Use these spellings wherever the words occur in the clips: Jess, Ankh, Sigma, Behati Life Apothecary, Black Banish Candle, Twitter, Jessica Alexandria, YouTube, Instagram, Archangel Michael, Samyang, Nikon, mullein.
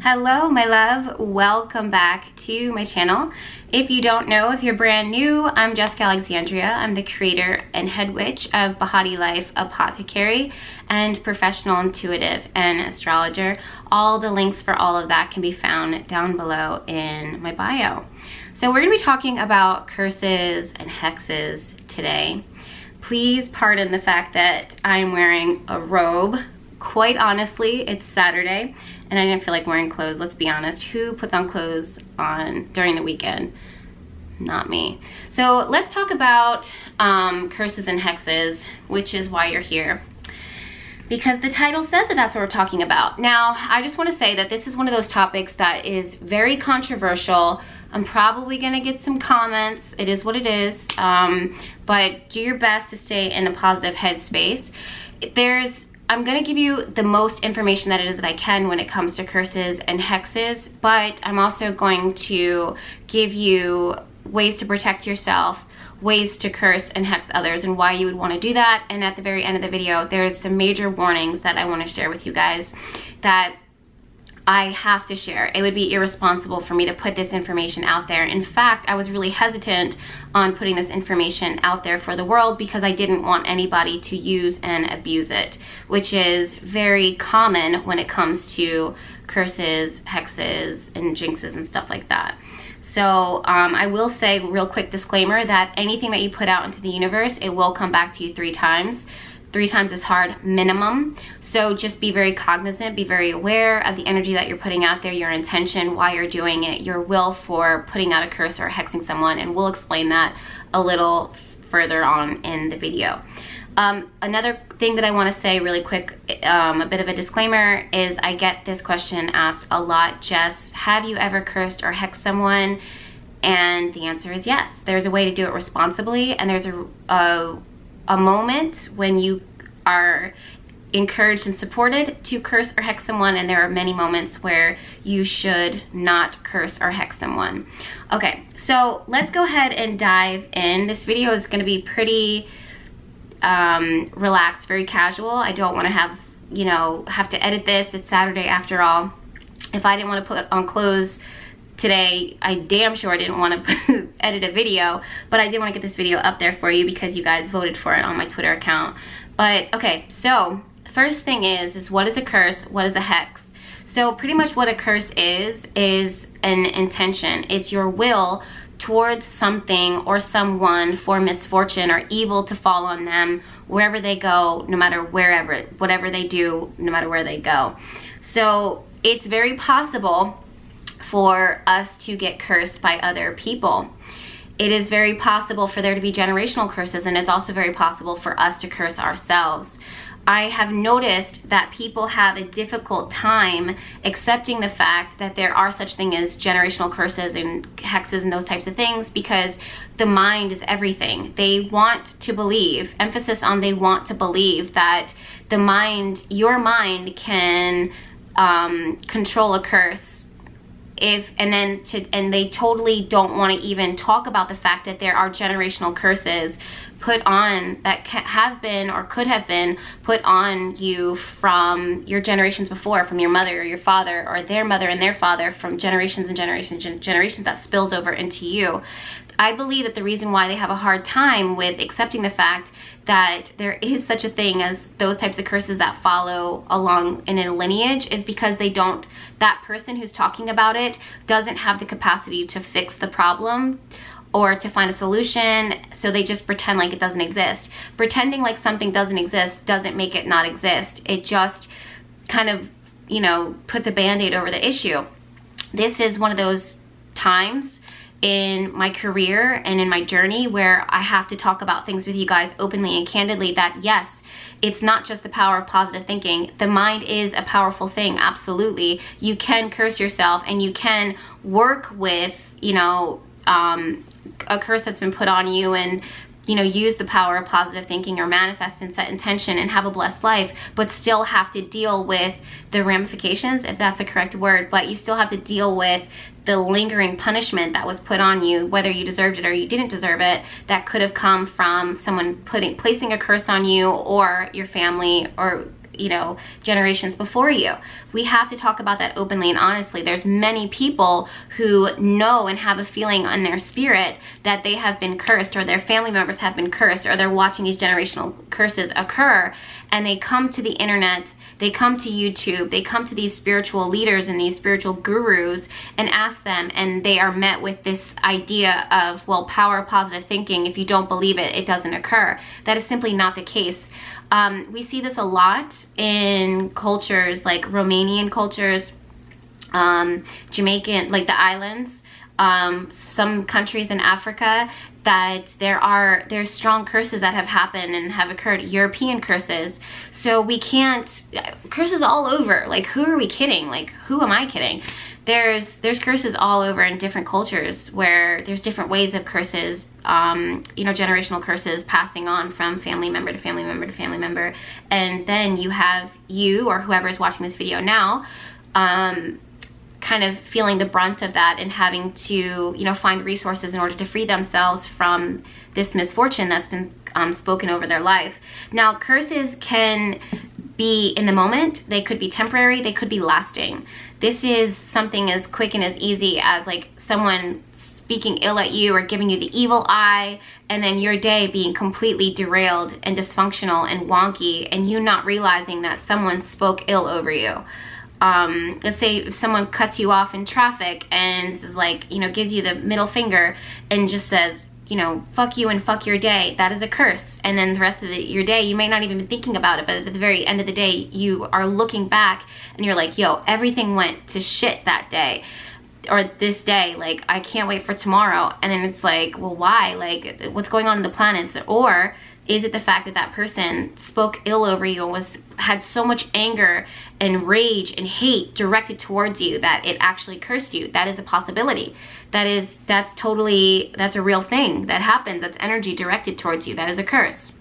Hello, my love. Welcome back to my channel. If you don't know, if you're brand new, I'm Jessica Alexandria. I'm the creator and head witch of Behati Life Apothecary and professional intuitive and astrologer. All the links for all of that can be found down below in my bio. So we're going to be talking about curses and hexes today. Please pardon the fact that I'm wearing a robe. Quite honestly, it's Saturday and I didn't feel like wearing clothes. Let's be honest, who puts on clothes during the weekend? Not me. So let's talk about curses and hexes, which is why you're here, because the title says that that's what we're talking about. Now, I just want to say that this is one of those topics that is very controversial. I'm probably gonna get some comments. It is what it is, but do your best to stay in a positive headspace. I'm gonna give you the most information that I can when it comes to curses and hexes, but I'm also going to give you ways to protect yourself, ways to curse and hex others, and why you would wanna do that. And at the very end of the video, there's some major warnings that I wanna share with you guys that I have to share. It would be irresponsible for me to put this information out there. In fact, I was really hesitant on putting this information out there for the world because I didn't want anybody to use and abuse it, which is very common when it comes to curses, hexes, and jinxes and stuff like that. So I will say, real quick disclaimer, that anything that you put out into the universe, it will come back to you three times. Three times is hard, minimum. So just be very cognizant, be very aware of the energy that you're putting out there, your intention, why you're doing it, your will for putting out a curse or hexing someone, and we'll explain that a little further on in the video. Another thing that I want to say really quick, a bit of a disclaimer, is I get this question asked a lot, Jess, have you ever cursed or hexed someone? And the answer is yes. There's a way to do it responsibly, and there's a moment when you are encouraged and supported to curse or hex someone, and there are many moments where you should not curse or hex someone. Okay, so let's go ahead and dive in. This video is going to be pretty relaxed, very casual. I don't want to have to edit this. It's Saturday after all. If I didn't want to put on clothes today, I damn sure didn't want to edit a video, but I did want to get this video up there for you because you guys voted for it on my Twitter account. But okay, so first thing is what is a curse? What is a hex? So pretty much what a curse is an intention. It's your will towards something or someone for misfortune or evil to fall on them wherever they go, no matter whatever they do, no matter where they go. So it's very possible for us to get cursed by other people. It is very possible for there to be generational curses, and it's also very possible for us to curse ourselves. I have noticed that people have a difficult time accepting the fact that there are such things as generational curses and hexes and those types of things, because the mind is everything. They want to believe, emphasis on they want to believe, that the mind, your mind can control a curse. And they totally don't want to even talk about the fact that there are generational curses put on that have been or could have been put on you from your generations before, from your mother or your father or their mother and their father, from generations and generations and generations that spills over into you. I believe that the reason why they have a hard time with accepting the fact that there is such a thing as those types of curses that follow along in a lineage is because they don't, that person who's talking about it doesn't have the capacity to fix the problem or to find a solution, so they just pretend like it doesn't exist. Pretending like something doesn't exist doesn't make it not exist. It just kind of, puts a band-aid over the issue. This is one of those times in my career and in my journey where I have to talk about things with you guys openly and candidly, that yes, it's not just the power of positive thinking. The mind is a powerful thing, absolutely. You can curse yourself, and you can work with, a curse that's been put on you, and use the power of positive thinking or manifest and set intention and have a blessed life, but still have to deal with the ramifications, if that's the correct word, but you still have to deal with the lingering punishment that was put on you, whether you deserved it or you didn't deserve it, that could have come from someone placing a curse on you or your family or you know, generations before you. We have to talk about that openly and honestly. There's many people who know and have a feeling in their spirit that they have been cursed, or their family members have been cursed, or they're watching these generational curses occur, and they come to the internet, they come to YouTube, they come to these spiritual leaders and these spiritual gurus and ask them, and they are met with this idea of, well, power of positive thinking, if you don't believe it, it doesn't occur. That is simply not the case. We see this a lot in cultures like Romanian cultures, Jamaican, like the islands, some countries in Africa, that there's strong curses that have happened and have occurred, European curses. So we can't, curses all over, like who are we kidding? Like who am I kidding? There's curses all over in different cultures where there's different ways of curses, you know, generational curses passing on from family member to family member to family member. And then you have you or whoever's watching this video now, kind of feeling the brunt of that and having to, you know, find resources in order to free themselves from this misfortune that's been spoken over their life. Now, curses can be in the moment, they could be temporary, they could be lasting. This is something as quick and as easy as like someone speaking ill at you or giving you the evil eye, and then your day being completely derailed and dysfunctional and wonky, and you not realizing that someone spoke ill over you. Let's say if someone cuts you off in traffic and is like, you know, gives you the middle finger and just says, you know, fuck you and fuck your day, that is a curse. And then the rest of your day, you may not even be thinking about it, but at the very end of the day, you are looking back and you're like, yo, everything went to shit that day, or this day, like, I can't wait for tomorrow. And then it's like, well, why? Like, what's going on in the planets? Or is it the fact that that person spoke ill over you and had so much anger and rage and hate directed towards you that it actually cursed you? That is a possibility. That's a real thing that happens. That's energy directed towards you. That is a curse.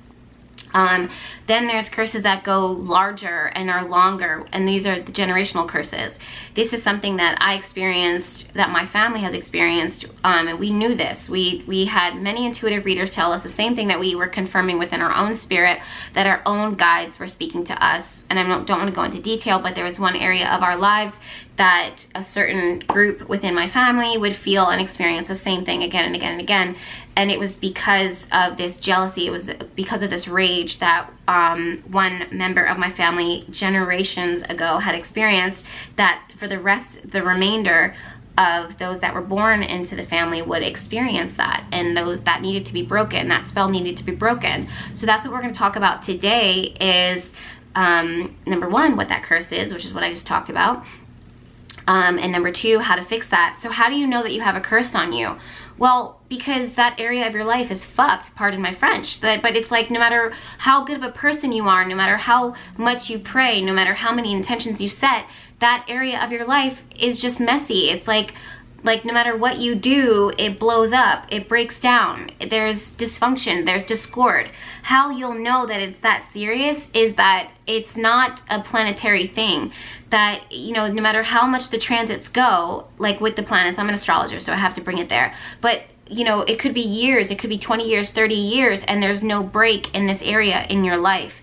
Then there's curses that go larger and are longer, and these are the generational curses. This is something that I experienced, that my family has experienced, and we knew this. We had many intuitive readers tell us the same thing that we were confirming within our own spirit, that our own guides were speaking to us. And I don't want to go into detail, but there was one area of our lives that a certain group within my family would feel and experience the same thing again and again and again. And it was because of this jealousy, it was because of this rage that one member of my family generations ago had experienced, that for the remainder of those that were born into the family would experience that, and those that needed to be broken, that spell needed to be broken. So that's what we're gonna talk about today is, number one, what that curse is, which is what I just talked about. And number two, how to fix that. So how do you know that you have a curse on you? Well, because that area of your life is fucked, pardon my French, but it's like, no matter how good of a person you are, no matter how much you pray, no matter how many intentions you set, that area of your life is just messy. It's like no matter what you do, it blows up, it breaks down, there's dysfunction, there's discord. How you'll know that it's that serious is that it's not a planetary thing, that, you know, no matter how much the transits go, like with the planets, I'm an astrologer, so I have to bring it there, but you know, it could be years, it could be 20 years, 30 years, and there's no break in this area in your life.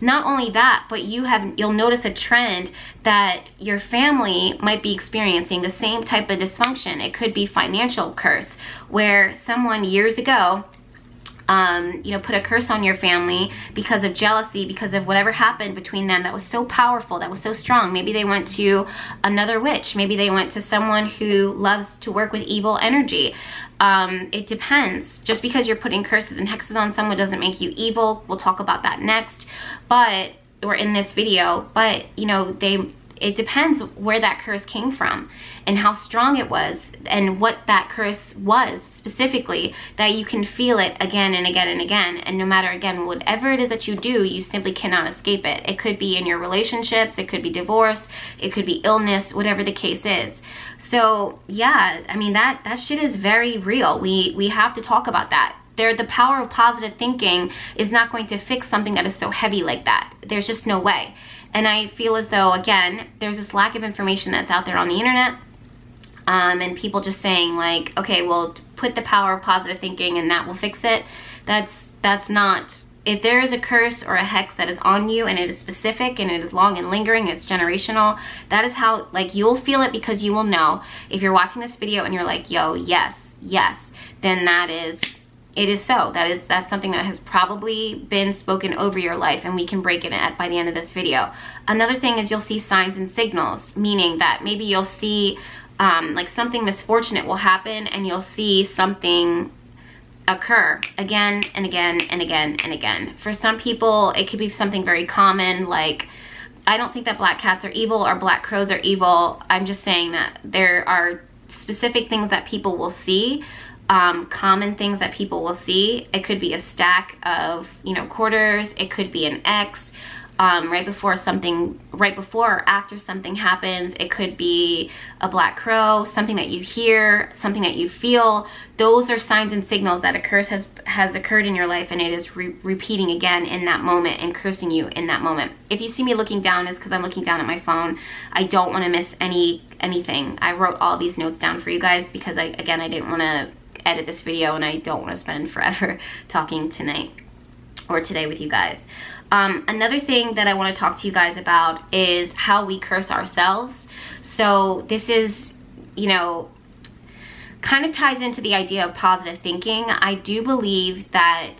Not only that, but you'll notice a trend that your family might be experiencing the same type of dysfunction. It could be financial curse, where someone years ago, you know, put a curse on your family because of jealousy, because of whatever happened between them that was so powerful, that was so strong. Maybe they went to another witch. Maybe they went to someone who loves to work with evil energy. It depends. Just because you're putting curses and hexes on someone doesn't make you evil. We'll talk about that next, but, or in this video, but you know, it depends where that curse came from and how strong it was and what that curse was specifically, that you can feel it again and again and again. And no matter, again, whatever it is that you do, you simply cannot escape it. It could be in your relationships, it could be divorce, it could be illness, whatever the case is. So yeah, I mean, that shit is very real. We have to talk about that. The power of positive thinking is not going to fix something that is so heavy like that. There's just no way. And I feel as though, again, there's this lack of information that's out there on the internet, and people just saying like, okay, well, put the power of positive thinking and that will fix it. That's not If there is a curse or a hex that is on you and it is specific and it is long and lingering, it's generational, that is how, like, you'll feel it, because you will know. If you're watching this video and you're like, yo, yes, yes, then that is, it is so. That's something that has probably been spoken over your life, and we can break it at by the end of this video. Another thing is you'll see signs and signals, meaning that maybe you'll see like something misfortunate will happen and you'll see something occur again and again and again and again. For some people, it could be something very common, like, I don't think that black cats are evil or black crows are evil. I'm just saying that there are specific things that people will see, common things that people will see. It could be a stack of, you know, quarters. It could be an X right before or after something happens. It could be a black crow, something that you hear, something that you feel. Those are signs and signals that a curse has occurred in your life, and it is repeating again in that moment and cursing you in that moment. If you see me looking down, it's because I'm looking down at my phone. I don't want to miss anything. I wrote all these notes down for you guys because I didn't want to edit this video, and I don't want to spend forever talking tonight or today with you guys. Another thing that I want to talk to you guys about is how we curse ourselves. So this is, you know, kind of ties into the idea of positive thinking. I do believe that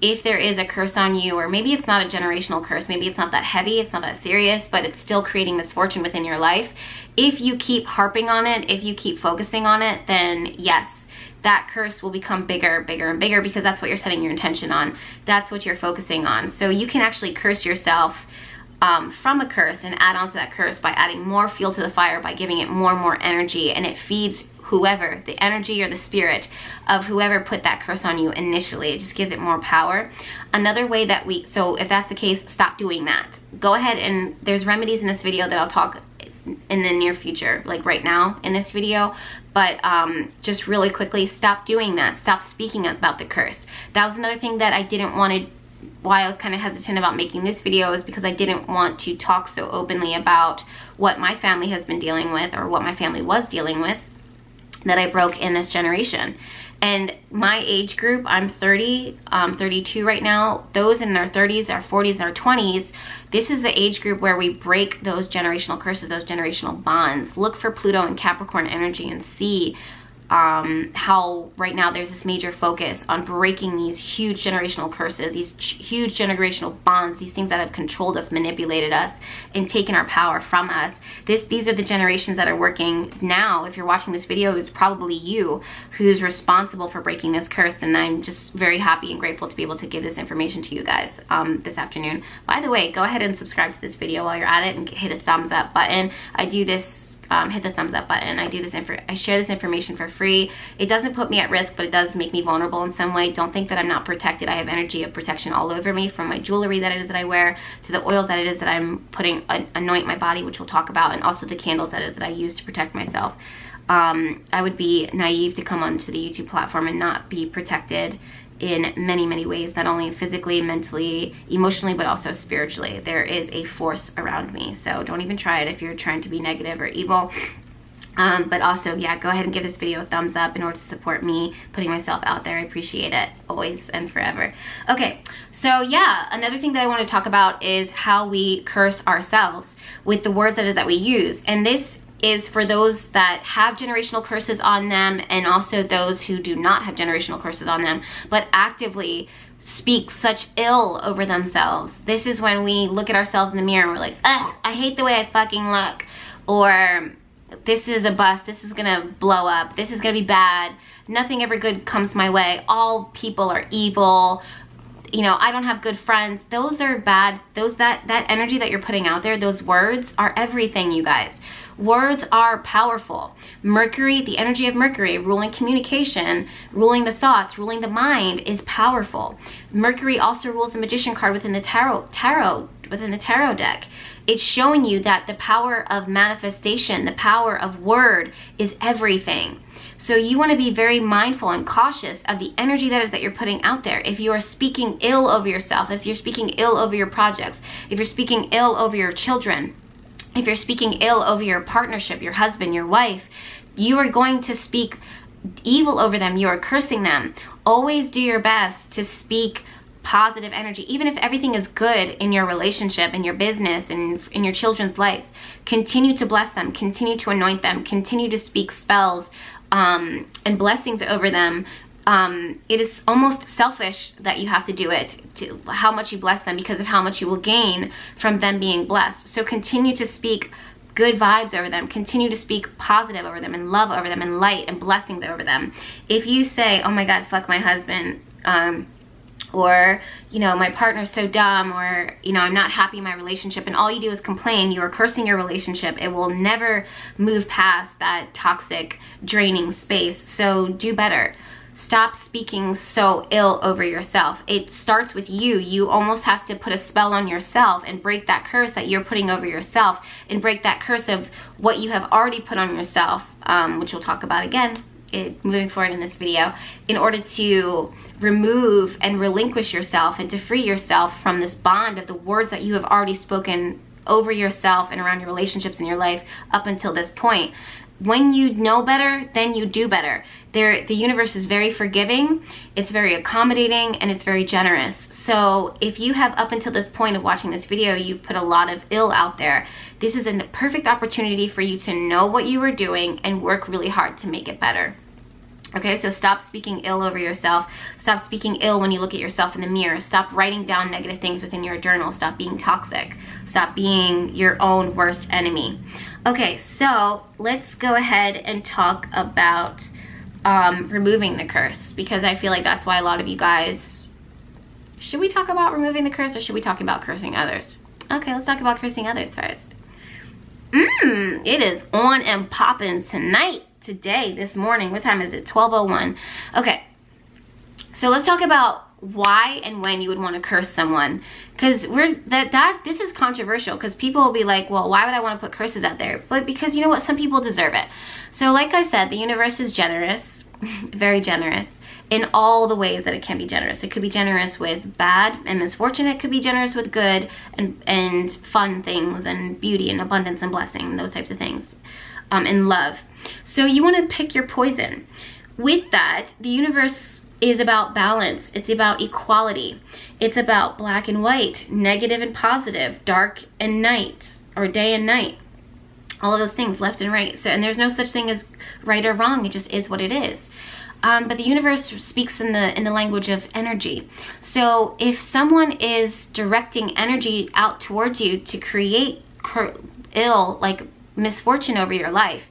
if there is a curse on you, or maybe it's not a generational curse, maybe it's not that heavy, it's not that serious, but it's still creating misfortune within your life, if you keep harping on it, if you keep focusing on it, then yes, that curse will become bigger, bigger, and bigger, because that's what you're setting your intention on. That's what you're focusing on. So you can actually curse yourself from a curse and add on to that curse by adding more fuel to the fire, by giving it more and more energy, and it feeds whoever, the energy or the spirit of whoever put that curse on you initially. It just gives it more power. Another way that we, so if that's the case, stop doing that. Go ahead, and there's remedies in this video that I'll talk in the near future, like right now in this video, but just really quickly, stop doing that. Stop speaking about the curse. That was another thing that I didn't want to, why I was kind of hesitant about making this video, is because I didn't want to talk so openly about what my family has been dealing with, or what my family was dealing with, that I broke in this generation. And my age group, I'm 30, 32 right now. Those in their 30s, our 40s, our 20s, this is the age group where we break those generational curses, those generational bonds. Look for Pluto and Capricorn energy and see how right now there's this major focus on breaking these huge generational curses, these huge generational bonds, these things that have controlled us, manipulated us, and taken our power from us. These are the generations that are working now. If you're watching this video, it's probably you who's responsible for breaking this curse, and I'm just very happy and grateful to be able to give this information to you guys this afternoon. By the way, go ahead and subscribe to this video while you're at it, and hit a thumbs up button. Hit the thumbs up button. I share this information for free. It doesn't put me at risk, but it does make me vulnerable in some way. Don't think that I'm not protected. I have energy of protection all over me, from my jewelry that it is that I wear, to the oils that it is that I'm putting, anoint my body, which we'll talk about, and also the candles that it is that I use to protect myself. I would be naive to come onto the YouTube platform and not be protected in many, many ways, not only physically, mentally, emotionally, but also spiritually. There is a force around me, so don't even try it if you're trying to be negative or evil. But also, yeah, go ahead and give this video a thumbs up in order to support me putting myself out there. I appreciate it, always and forever. Okay, so yeah, another thing that I want to talk about is how we curse ourselves with the words that is that we use. And this is for those that have generational curses on them, and also those who do not have generational curses on them, but actively speak such ill over themselves. This is when we look at ourselves in the mirror and we're like, ugh, I hate the way I fucking look, or this is a bust, this is gonna blow up, this is gonna be bad, nothing ever good comes my way, all people are evil, you know, I don't have good friends. Those are bad. That energy that you're putting out there, those words are everything, you guys. Words are powerful. Mercury, the energy of Mercury, ruling communication, ruling the thoughts, ruling the mind, is powerful. Mercury also rules the Magician card within the tarot deck. It's showing you that the power of manifestation, the power of word, is everything. So you want to be very mindful and cautious of the energy that is that you're putting out there. If you are speaking ill over yourself, if you're speaking ill over your projects, if you're speaking ill over your children, if you're speaking ill over your partnership, your husband, your wife, you are going to speak evil over them. You are cursing them. Always do your best to speak positive energy. Even if everything is good in your relationship, in your business, and in your children's lives, continue to bless them, continue to anoint them, continue to speak spells and blessings over them. It is almost selfish that you have to do it, to how much you bless them, because of how much you will gain from them being blessed. So continue to speak good vibes over them, continue to speak positive over them, and love over them, and light and blessings over them. If you say, oh my God, fuck my husband, or, you know, my partner's so dumb, or, you know, I'm not happy in my relationship, and all you do is complain, you are cursing your relationship. It will never move past that toxic, draining space. So do better. Stop speaking so ill over yourself. It starts with you. You almost have to put a spell on yourself and break that curse that you're putting over yourself, and break that curse of what you have already put on yourself, which we'll talk about again moving forward in this video, in order to remove and relinquish yourself and to free yourself from this bond of the words that you have already spoken over yourself and around your relationships in your life up until this point. When you know better, then you do better. The universe is very forgiving, it's very accommodating, and it's very generous. So if you have, up until this point of watching this video, you've put a lot of ill out there, this is a perfect opportunity for you to know what you are doing and work really hard to make it better. Okay, so stop speaking ill over yourself. Stop speaking ill when you look at yourself in the mirror. Stop writing down negative things within your journal. Stop being toxic. Stop being your own worst enemy. Okay, so let's go ahead and talk about removing the curse, because I feel like that's why a lot of you guys... Should we talk about removing the curse, or should we talk about cursing others? Okay, let's talk about cursing others first. It is on and popping tonight. Today, this morning, what time is it? 12:01. Okay, so let's talk about why and when you would want to curse someone, because this is controversial, because people will be like, well, why would I want to put curses out there? But because, you know what, some people deserve it. So like I said, the universe is generous, very generous, in all the ways that it can be generous. It could be generous with bad and misfortune. It could be generous with good and fun things, and beauty and abundance and blessing, those types of things, and love. So you want to pick your poison. With that, the universe is about balance. It's about equality. It's about black and white, negative and positive, dark and night, or day and night. All of those things, left and right. So, and there's no such thing as right or wrong. It just is what it is. But the universe speaks in the language of energy. So if someone is directing energy out towards you to create ill, like misfortune over your life,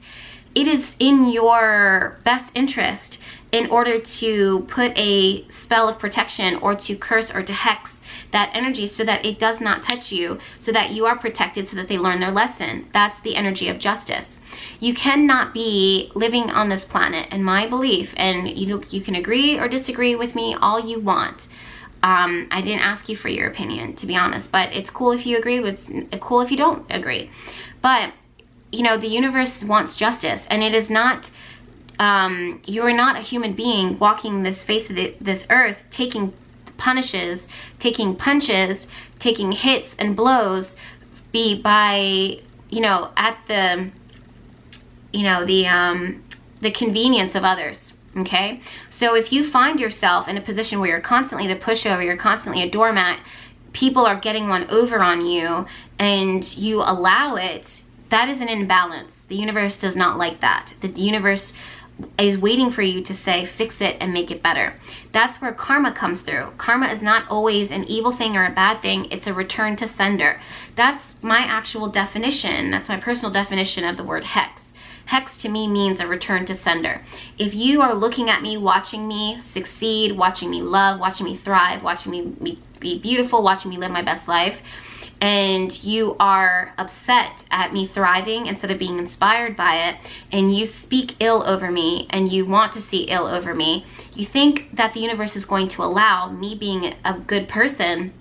it is in your best interest, in order to put a spell of protection, or to curse, or to hex that energy, so that it does not touch you, so that you are protected, so that they learn their lesson. That's the energy of justice. You cannot be living on this planet, in my belief, and you can agree or disagree with me all you want. I didn't ask you for your opinion, to be honest, but it's cool if you agree, it's cool if you don't agree. But you know, the universe wants justice, and it is not, you are not a human being walking this face of this earth, taking punishes, taking punches, taking hits and blows, at the convenience of others. Okay, so if you find yourself in a position where you're constantly the pushover, you're constantly a doormat, people are getting one over on you, and you allow it, that is an imbalance. The universe does not like that. The universe is waiting for you to say, fix it and make it better. That's where karma comes through. Karma is not always an evil thing or a bad thing. It's a return to sender. That's my actual definition. That's my personal definition of the word hex. Hex to me means a return to sender. If you are looking at me, watching me succeed, watching me love, watching me thrive, watching me be beautiful, watching me live my best life, and you are upset at me thriving instead of being inspired by it, and you speak ill over me, and you want to see ill over me, you think that the universe is going to allow me being a good person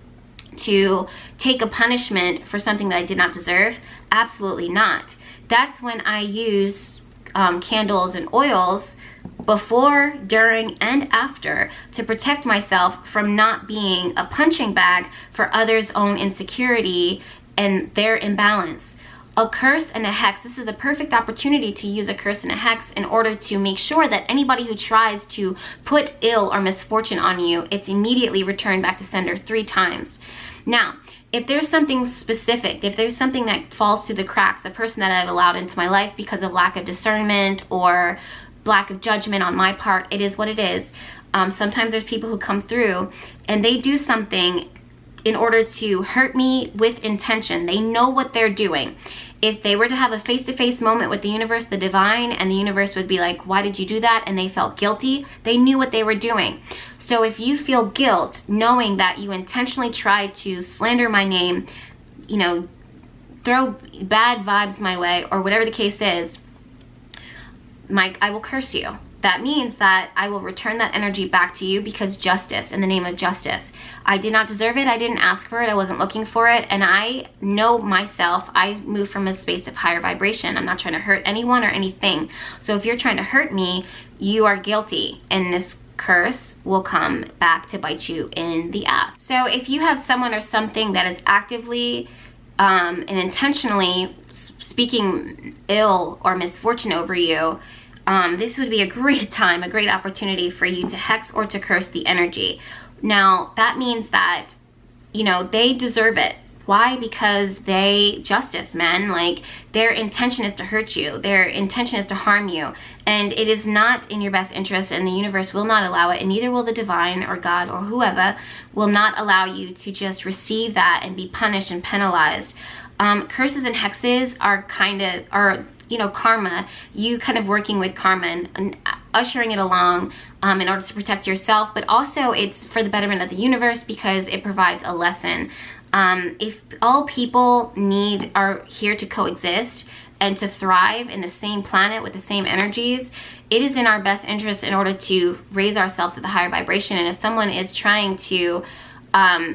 to take a punishment for something that I did not deserve? Absolutely not. That's when I use candles and oils before, during, and after to protect myself from not being a punching bag for others' own insecurity and their imbalance. a curse and a hex. This is a perfect opportunity to use a curse and a hex in order to make sure that anybody who tries to put ill or misfortune on you, it's immediately returned back to sender 3 times. Now, if there's something specific, if there's something that falls through the cracks, a person that I've allowed into my life because of lack of discernment or lack of judgment on my part, it is what it is. Sometimes there's people who come through and they do something in order to hurt me with intention. They know what they're doing. If they were to have a face-to-face moment with the universe, the divine, and the universe would be like, why did you do that? And they felt guilty. They knew what they were doing. So if you feel guilt knowing that you intentionally tried to slander my name, you know, throw bad vibes my way, or whatever the case is, Mike, I will curse you. That means that I will return that energy back to you, because justice, in the name of justice. I did not deserve it, I didn't ask for it, I wasn't looking for it, and I know myself. I move from a space of higher vibration. I'm not trying to hurt anyone or anything. So if you're trying to hurt me, you are guilty, and this curse will come back to bite you in the ass. So if you have someone or something that is actively and intentionally speaking ill or misfortune over you, this would be a great time, a great opportunity for you to hex or to curse the energy. Now, that means that, you know, they deserve it. Why? Because they, justice, man, like, their intention is to hurt you. Their intention is to harm you. And it is not in your best interest, and the universe will not allow it, and neither will the divine or God or whoever will not allow you to just receive that and be punished and penalized. Curses and hexes are kind of, you know, karma. You kind of working with karma and ushering it along in order to protect yourself, but also it's for the betterment of the universe, because it provides a lesson. If all people are here to coexist and to thrive in the same planet with the same energies, it is in our best interest in order to raise ourselves to the higher vibration. And if someone is trying to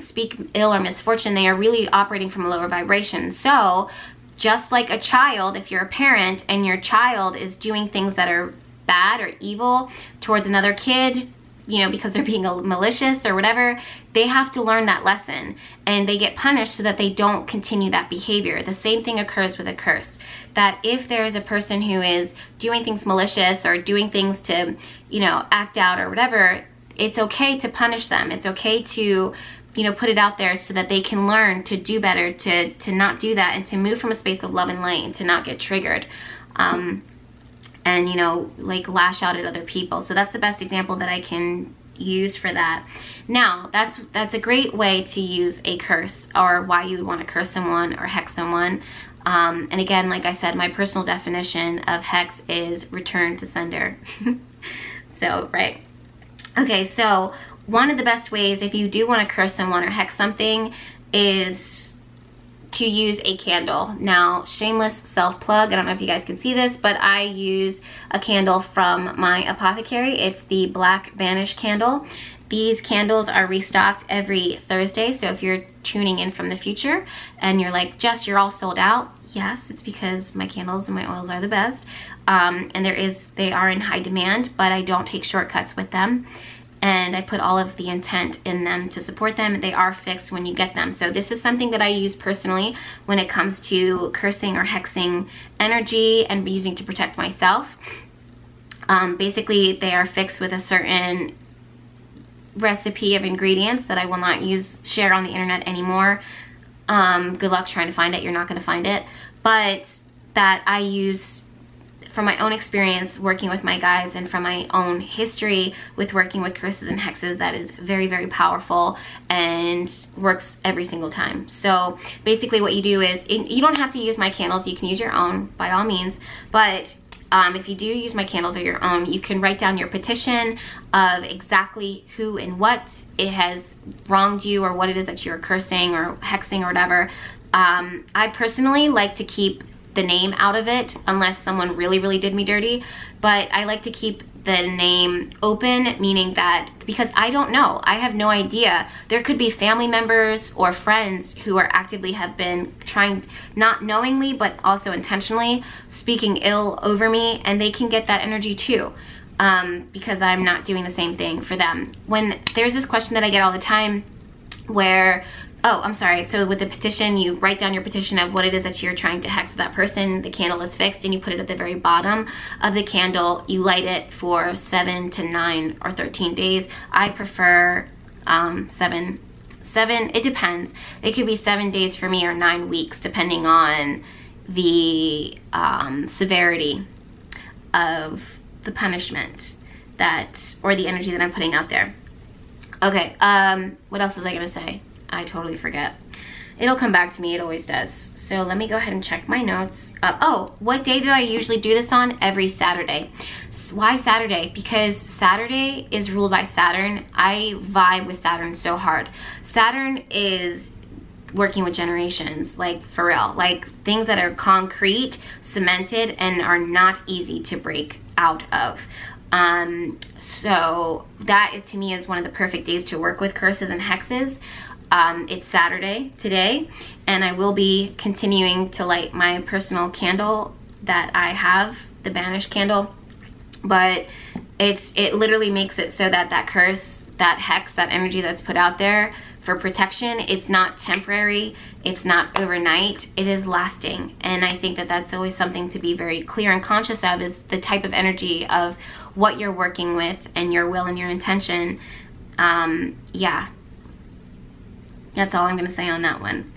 speak ill or misfortune, they are really operating from a lower vibration. So just like a child, if you're a parent and your child is doing things that are bad or evil towards another kid, you know, because they're being malicious or whatever, they have to learn that lesson, and they get punished so that they don't continue that behavior. The same thing occurs with a curse, that if there is a person who is doing things malicious or doing things to, you know, act out or whatever, it's okay to punish them. It's okay to, you know, put it out there so that they can learn to do better, to not do that, and to move from a space of love and light, and to not get triggered and, you know, like, lash out at other people. So that's the best example that I can use for that. Now, that's a great way to use a curse, or why you would want to curse someone or hex someone. And again, like I said, my personal definition of hex is return to sender. So, right. Okay, so one of the best ways, if you do want to curse someone or hex something, is to use a candle. Now, shameless self-plug, I don't know if you guys can see this, but I use a candle from my apothecary. It's the Black Banish Candle. These candles are restocked every Thursday, so if you're tuning in from the future and you're like, Jess, you're all sold out. Yes, it's because my candles and my oils are the best. And they are in high demand, but I don't take shortcuts with them. And I put all of the intent in them to support them. They are fixed when you get them. So this is something that I use personally when it comes to cursing or hexing energy and using to protect myself. Basically, they are fixed with a certain recipe of ingredients that I will not share on the internet anymore. Good luck trying to find it. You're not going to find it. But that I use from my own experience working with my guides, and from my own history with working with curses and hexes, that is very, very powerful and works every single time. So basically what you do is, you don't have to use my candles, you can use your own by all means, but if you do use my candles or your own, you can write down your petition of exactly who and what it has wronged you, or what it is that you're cursing or hexing or whatever. I personally like to keep the name out of it, unless someone really, really did me dirty. But I like to keep the name open, meaning that, because I don't know, I have no idea. There could be family members or friends who are actively have been trying, not knowingly, but also intentionally, speaking ill over me, and they can get that energy too, because I'm not doing the same thing for them. When there's this question that I get all the time, where Oh, I'm sorry. So with the petition, you write down your petition of what it is that you're trying to hex with that person. The candle is fixed, and you put it at the very bottom of the candle. You light it for 7 to 9 or 13 days. I prefer 7. It depends. It could be 7 days for me or 9 weeks, depending on the severity of the punishment that, or the energy that I'm putting out there. Okay. What else was I gonna say? I totally forget. It'll come back to me. It always does. So let me go ahead and check my notes. Oh, what day do I usually do this on? Every Saturday. Why Saturday? Because Saturday is ruled by Saturn. I vibe with Saturn so hard. Saturn is working with generations, like for real, like things that are concrete, cemented, and are not easy to break out of. So that is, to me, is one of the perfect days to work with curses and hexes. It's Saturday today, and I will be continuing to light my personal candle that I have, the Banish Candle, but it literally makes it so that that curse, that hex, that energy that's put out there for protection, it's not temporary, it's not overnight, it is lasting. And I think that that's always something to be very clear and conscious of, is the type of energy of what you're working with and your will and your intention. Yeah. That's all I'm gonna say on that one.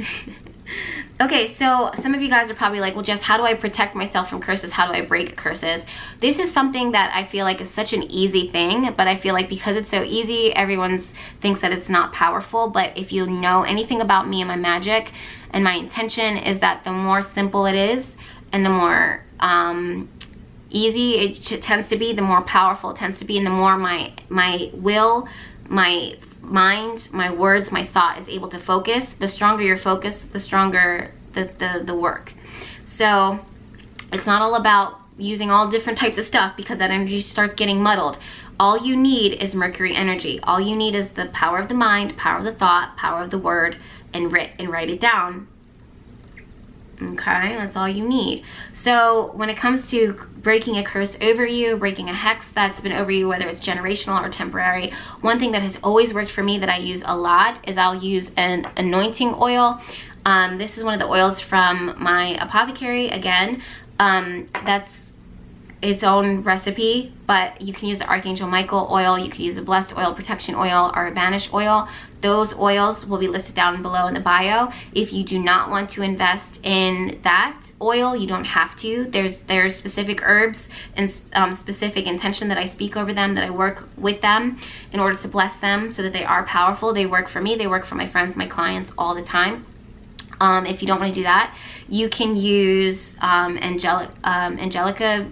Okay, so some of you guys are probably like, well, Jess, how do I protect myself from curses? How do I break curses? This is something that I feel like is such an easy thing, but I feel like because it's so easy, everyone thinks that it's not powerful. But if you know anything about me and my magic and my intention, is that the more simple it is and the more easy it tends to be, the more powerful it tends to be, and the more my will, my mind, my words, my thought is able to focus, the stronger your focus, the stronger the work. So it's not all about using all different types of stuff, because that energy starts getting muddled. All you need is Mercury energy. All you need is the power of the mind, power of the thought, power of the word, and write it down. Okay, that's all you need. So when it comes to breaking a curse over you, breaking a hex that's been over you, whether it's generational or temporary, one thing that has always worked for me that I use a lot is I'll use an anointing oil. This is one of the oils from my apothecary, again, that's its own recipe, but you can use the Archangel Michael oil, you can use a blessed oil, protection oil, or a banish oil. Those oils will be listed down below in the bio. If you do not want to invest in that oil, you don't have to. There's specific herbs and specific intention that I speak over them, that I work with them in order to bless them so that they are powerful. They work for me, they work for my friends, my clients all the time. If you don't want to do that, you can use Angelica.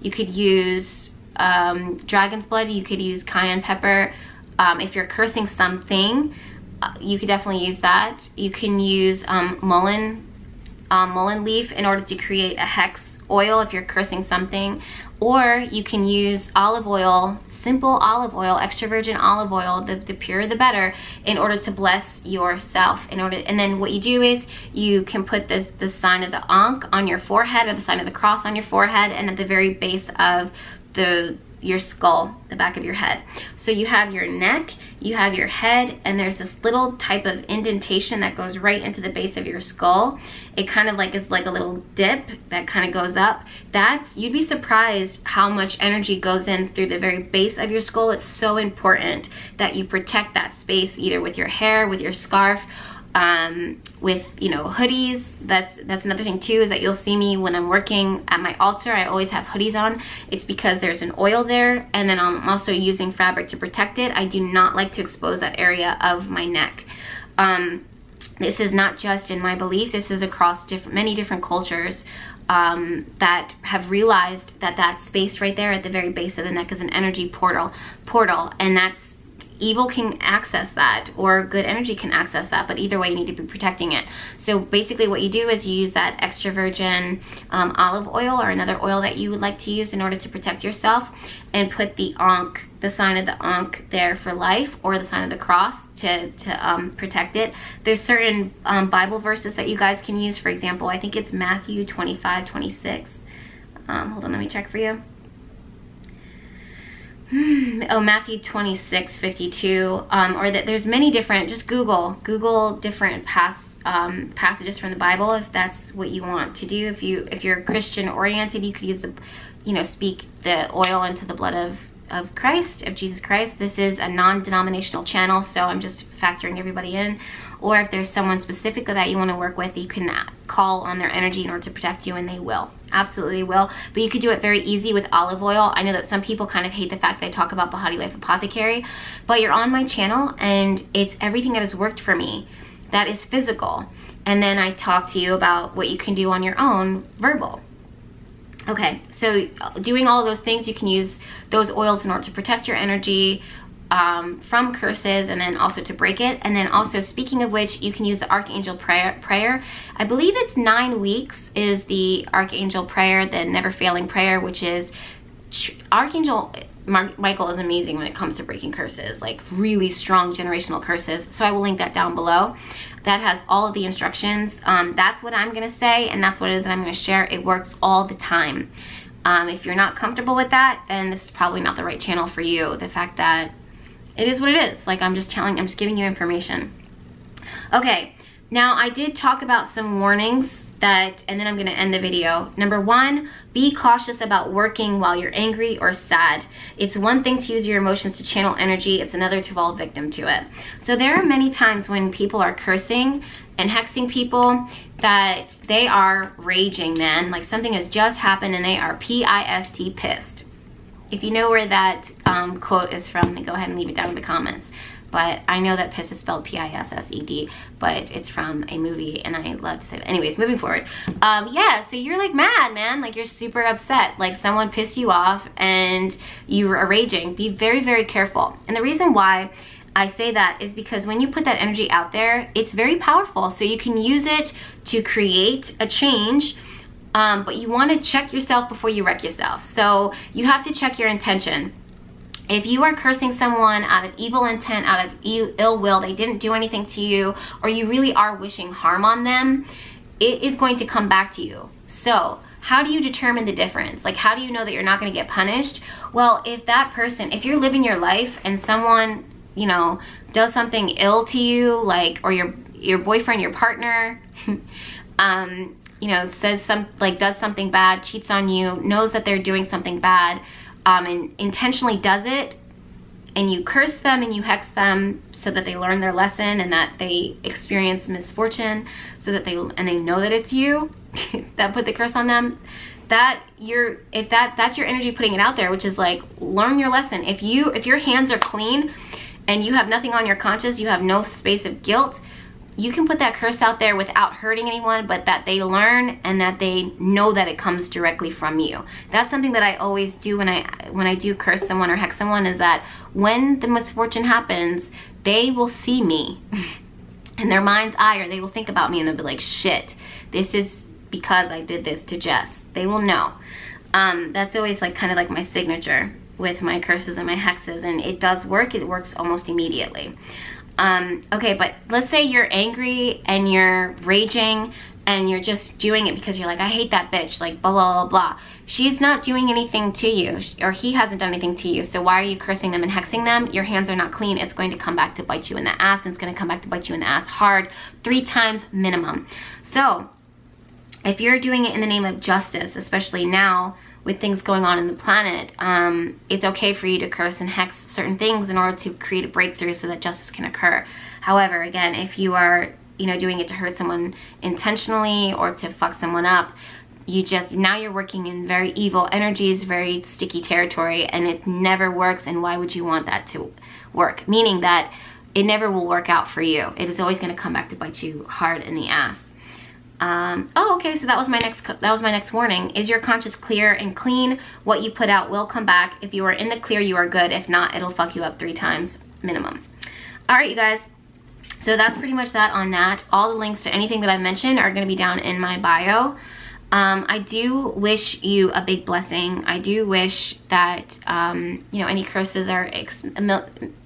You could use dragon's blood, you could use cayenne pepper. If you're cursing something, you could definitely use that. You can use mullein leaf in order to create a hex oil if you're cursing something. Or you can use olive oil, simple olive oil, extra virgin olive oil, the purer the better, in order to bless yourself. And then what you do is you can put the sign of the Ankh on your forehead, or the sign of the cross on your forehead, and at the very base of your skull, the back of your head. So you have your neck, you have your head, and there's this little type of indentation that goes right into the base of your skull. It kind of like is like a little dip that kind of goes up. You'd be surprised how much energy goes in through the very base of your skull. It's so important that you protect that space, either with your hair, with your scarf, with, you know, hoodies. That's another thing too, is that you'll see me when I'm working at my altar, I always have hoodies on. It's because there's an oil there, and then I'm also using fabric to protect it. I do not like to expose that area of my neck. This is not just in my belief, this is across many different cultures that have realized that space right there at the very base of the neck is an energy portal, and that's evil can access that, or good energy can access that, but either way you need to be protecting it. So basically what you do is you use that extra virgin olive oil, or another oil that you would like to use, in order to protect yourself, and put the Ankh, the sign of the Ankh, there for life, or the sign of the cross to protect it. There's certain Bible verses that you guys can use. For example, I think it's Matthew 25:26. Hold on, let me check for you. Oh, Matthew 26:52, or that there's many different, just Google different passages from the Bible if that's what you want to do. If you're Christian oriented, you could use the, speak the oil into the blood of Jesus Christ. This is a non-denominational channel, so I'm just factoring everybody in. Or if there's someone specifically that you want to work with, you can call on their energy in order to protect you, and they will. Absolutely will. But you could do it very easy with olive oil. I know that some people kind of hate the fact that I talk about Behati Life Apothecary, but you're on my channel and it's everything that has worked for me that is physical. And then I talk to you about what you can do on your own verbal. Okay, so doing all those things, you can use those oils in order to protect your energy from curses, and then also to break it. And then also, speaking of which, you can use the Archangel prayer. I believe it's 9 weeks is the Archangel prayer, the never failing prayer, which is Archangel Michael is amazing when it comes to breaking curses, like really strong generational curses. So I will link that down below. That has all of the instructions. That's what I'm gonna say, and that's what it is that I'm gonna share. It works all the time. If you're not comfortable with that, then this is probably not the right channel for you. The fact that it is what it is. Like, I'm just giving you information. Okay, now I did talk about some warnings and then I'm gonna end the video. Number one, be cautious about working while you're angry or sad. It's one thing to use your emotions to channel energy, it's another to fall victim to it. So there are many times when people are cursing and hexing people that they are raging, man. Like, something has just happened and they are P-I-S-T, pissed. If you know where that quote is from, then go ahead and leave it down in the comments. But I know that piss is spelled P-I-S-S-E-D, but it's from a movie and I love to say that. Anyways, moving forward. Yeah, so you're like mad, man. Like, you're super upset. Like, someone pissed you off and you were raging. Be very, very careful. And the reason why I say that is because when you put that energy out there, it's very powerful. So you can use it to create a change. But you want to check yourself before you wreck yourself. So you have to check your intention. If you are cursing someone out of evil intent, out of ill will, they didn't do anything to you, or you really are wishing harm on them, it is going to come back to you. So how do you determine the difference? Like, how do you know that you're not going to get punished? Well, if that person, if you're living your life and someone, does something ill to you, like, or your boyfriend, your partner, says does something bad, cheats on you, knows that they're doing something bad, and intentionally does it, and you curse them and you hex them so that they learn their lesson and that they experience misfortune, so that they know that it's you that put the curse on them, that's your energy putting it out there, which is like, learn your lesson. If your hands are clean and you have nothing on your conscience, you have no space of guilt, you can put that curse out there without hurting anyone, but that they learn and that they know that it comes directly from you. That's something that I always do when I do curse someone or hex someone, is that when the misfortune happens, they will see me in their mind's eye, or they will think about me and they'll be like, shit, this is because I did this to Jess. They will know. That's always kind of my signature with my curses and my hexes, and it does work. It works almost immediately. Okay, but let's say you're angry and you're raging and you're just doing it because you're like, I hate that bitch, like, blah, blah, blah, blah. She's not doing anything to you, or he hasn't done anything to you, so why are you cursing them and hexing them? Your hands are not clean. It's going to come back to bite you in the ass, and it's going to come back to bite you in the ass hard, 3 times minimum. So if you're doing it in the name of justice, especially now, with things going on in the planet, it's okay for you to curse and hex certain things in order to create a breakthrough so that justice can occur. However, again, if you are, doing it to hurt someone intentionally or to fuck someone up, now you're working in very evil energies, very sticky territory, and it never works. And why would you want that to work? Meaning that it never will work out for you. It is always going to come back to bite you hard in the ass. Oh, okay, so that was my next warning. Is your conscience clear and clean? What you put out will come back. If you are in the clear, you are good. If not, it'll fuck you up 3 times minimum. All right, you guys. So that's pretty much that on that. All the links to anything that I mentioned are going to be down in my bio. I do wish you a big blessing. I do wish that, any curses or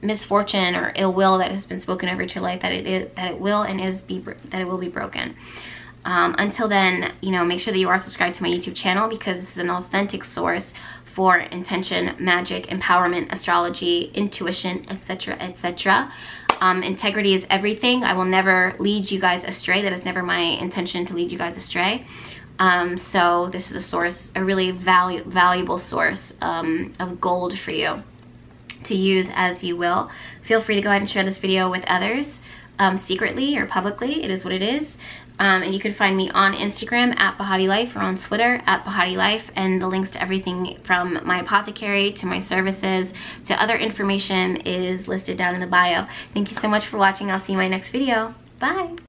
misfortune or ill will that has been spoken over to life, that it will be broken. Until then, make sure that you are subscribed to my YouTube channel, because this is an authentic source for intention, magic, empowerment, astrology, intuition, etc., etc. Integrity is everything. I will never lead you guys astray. That is never my intention, to lead you guys astray. So this is a source, a really valuable source of gold for you to use as you will. Feel free to go ahead and share this video with others, secretly or publicly. It is what it is. And you can find me on Instagram at Behati Life, or on Twitter at Behati Life, and the links to everything from my apothecary to my services to other information is listed down in the bio. Thank you so much for watching. I'll see you in my next video. Bye.